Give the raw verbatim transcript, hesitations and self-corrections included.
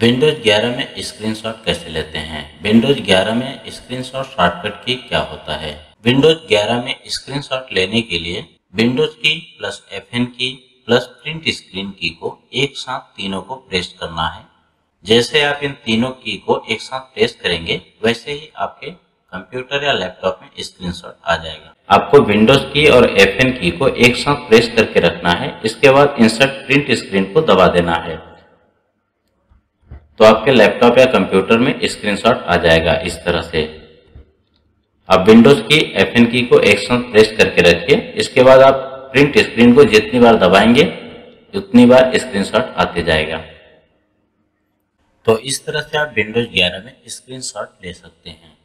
Windows eleven में screenshot कैसे लेते हैं। विंडोज़ इलेवन में स्क्रीनशॉट शॉर्टकट की क्या होता है। विंडोज़ इलेवन में स्क्रीनशॉट लेने के लिए Windows key plus F N key plus print screen key को एक साथ तीनों को प्रेस करना है। जैसे आप इन तीनों की को एक साथ प्रेस करेंगे वैसे ही आपके कंप्यूटर या लैपटॉप में स्क्रीनशॉट आ जाएगा। आपको विंडोज की और एफ एन की को एक साथ प्रेस करके रखना है। इसके बाद इंसर्ट प्रिंट स्क्रीन को दबा देना है तो आपके लैपटॉप या कंप्यूटर में स्क्रीनशॉट आ जाएगा। इस तरह से आप विंडोज की एफ एन की को एक साथ प्रेस करके रखिए। इसके बाद आप प्रिंट स्क्रीन को जितनी बार दबाएंगे उतनी बार स्क्रीनशॉट आते जाएगा। तो इस तरह से आप विंडोज इलेवन में स्क्रीनशॉट ले सकते हैं।